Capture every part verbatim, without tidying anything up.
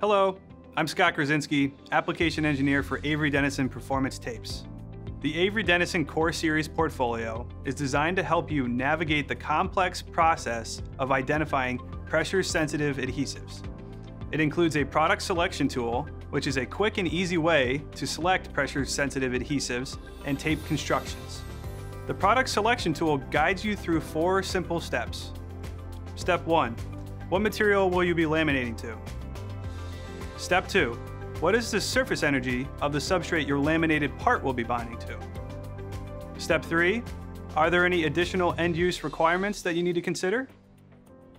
Hello, I'm Scott Krasinski, Application Engineer for Avery Dennison Performance Tapes. The Avery Dennison Core Series Portfolio is designed to help you navigate the complex process of identifying pressure-sensitive adhesives. It includes a product selection tool, which is a quick and easy way to select pressure-sensitive adhesives and tape constructions. The product selection tool guides you through four simple steps. Step one, what material will you be laminating to? Step two, what is the surface energy of the substrate your laminated part will be binding to? Step three, are there any additional end-use requirements that you need to consider?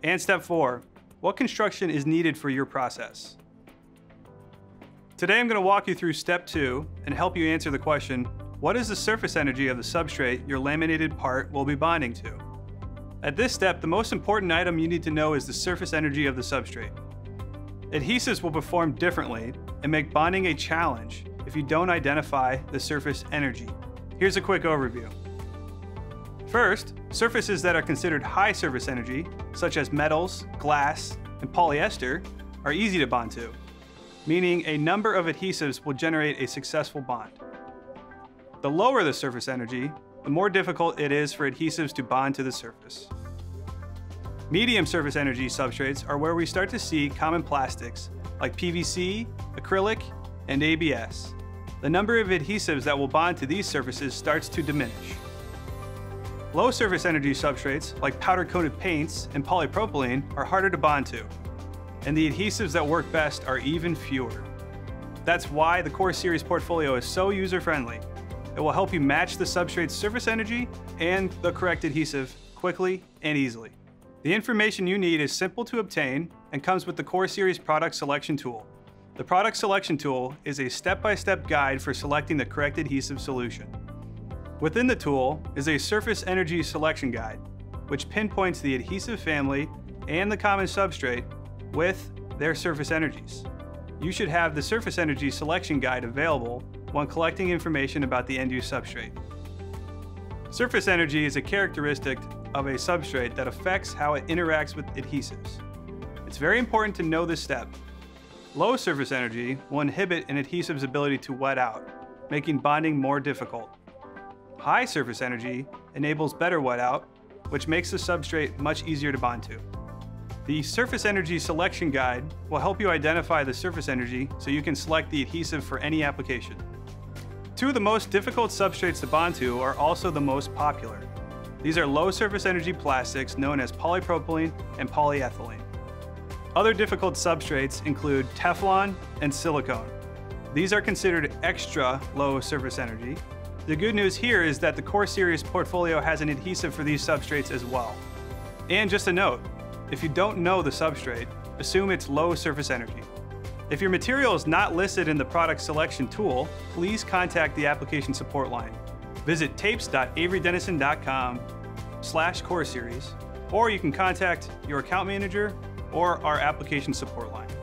And step four, what construction is needed for your process? Today I'm going to walk you through step two and help you answer the question, what is the surface energy of the substrate your laminated part will be binding to? At this step, the most important item you need to know is the surface energy of the substrate. Adhesives will perform differently and make bonding a challenge if you don't identify the surface energy. Here's a quick overview. First, surfaces that are considered high surface energy, such as metals, glass, and polyester, are easy to bond to, meaning a number of adhesives will generate a successful bond. The lower the surface energy, the more difficult it is for adhesives to bond to the surface. Medium surface energy substrates are where we start to see common plastics like P V C, acrylic, and A B S. The number of adhesives that will bond to these surfaces starts to diminish. Low surface energy substrates like powder-coated paints and polypropylene are harder to bond to, and the adhesives that work best are even fewer. That's why the Core Series portfolio is so user-friendly. It will help you match the substrate's surface energy and the correct adhesive quickly and easily. The information you need is simple to obtain and comes with the Core Series Product Selection Tool. The Product Selection Tool is a step-by-step guide for selecting the correct adhesive solution. Within the tool is a Surface Energy Selection Guide, which pinpoints the adhesive family and the common substrate with their surface energies. You should have the Surface Energy Selection Guide available when collecting information about the end-use substrate. Surface energy is a characteristic of a substrate that affects how it interacts with adhesives. It's very important to know this step. Low surface energy will inhibit an adhesive's ability to wet out, making bonding more difficult. High surface energy enables better wet out, which makes the substrate much easier to bond to. The Surface Energy Selection Guide will help you identify the surface energy so you can select the adhesive for any application. Two of the most difficult substrates to bond to are also the most popular. These are low surface energy plastics known as polypropylene and polyethylene. Other difficult substrates include Teflon and silicone. These are considered extra low surface energy. The good news here is that the Core Series portfolio has an adhesive for these substrates as well. And just a note, if you don't know the substrate, assume it's low surface energy. If your material is not listed in the product selection tool, please contact the application support line. Visit tapes dot avery dennison dot com slash core series, or you can contact your account manager or our application support line.